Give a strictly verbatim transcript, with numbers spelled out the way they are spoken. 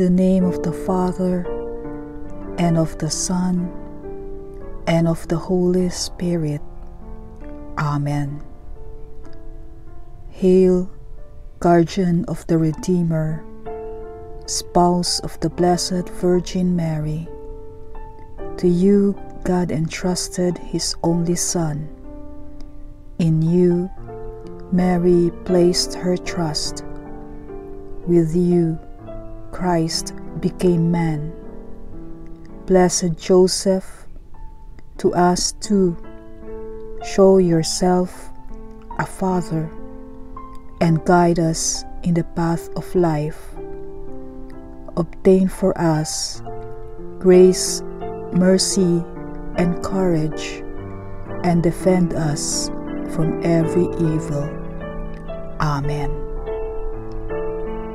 the name of the Father, and of the Son, and of the Holy Spirit. Amen. Hail, Guardian of the Redeemer, Spouse of the Blessed Virgin Mary. To you God entrusted His only Son. In you Mary placed her trust. With you Christ became man. Blessed Joseph, to us too, show yourself a Father and guide us in the path of life. Obtain for us grace, mercy, and courage, and defend us from every evil. Amen.